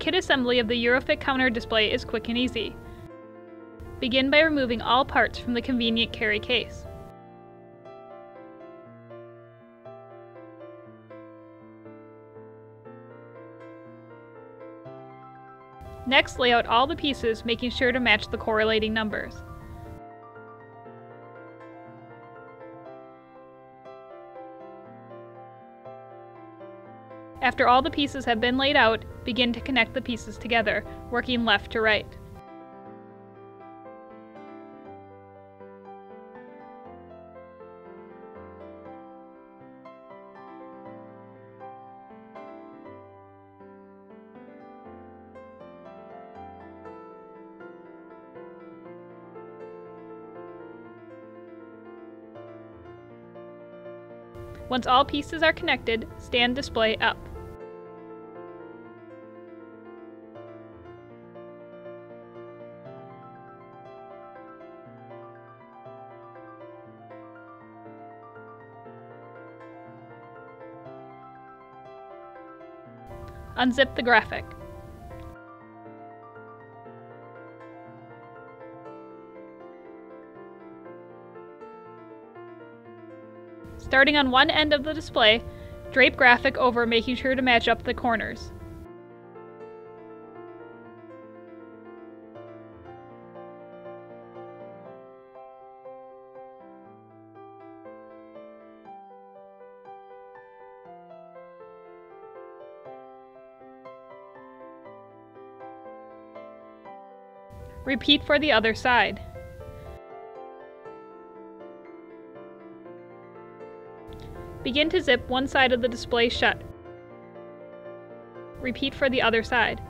kit assembly of the EuroFit counter display is quick and easy. Begin by removing all parts from the convenient carry case. Next, lay out all the pieces, making sure to match the correlating numbers. After all the pieces have been laid out, begin to connect the pieces together, working left to right. Once all pieces are connected, stand display up. Unzip the graphic. Starting on one end of the display, drape graphic over, making sure to match up the corners. Repeat for the other side. Begin to zip one side of the display shut. Repeat for the other side.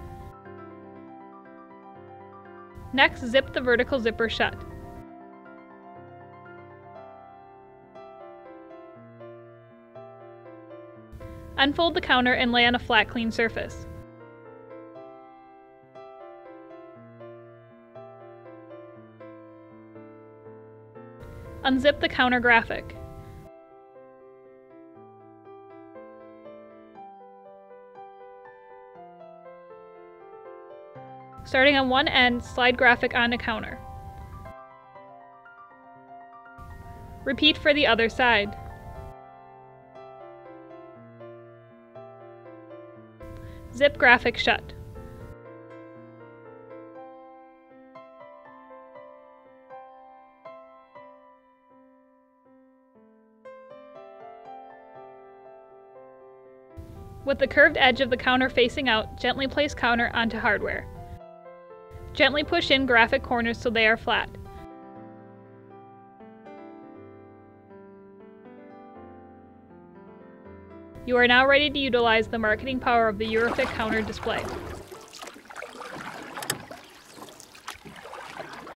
Next, zip the vertical zipper shut. Unfold the counter and lay on a flat, clean surface. Unzip the counter graphic. Starting on one end, slide graphic on a counter. Repeat for the other side. Zip graphic shut. With the curved edge of the counter facing out, gently place counter onto hardware. Gently push in graphic corners so they are flat. You are now ready to utilize the marketing power of the EuroFit counter display.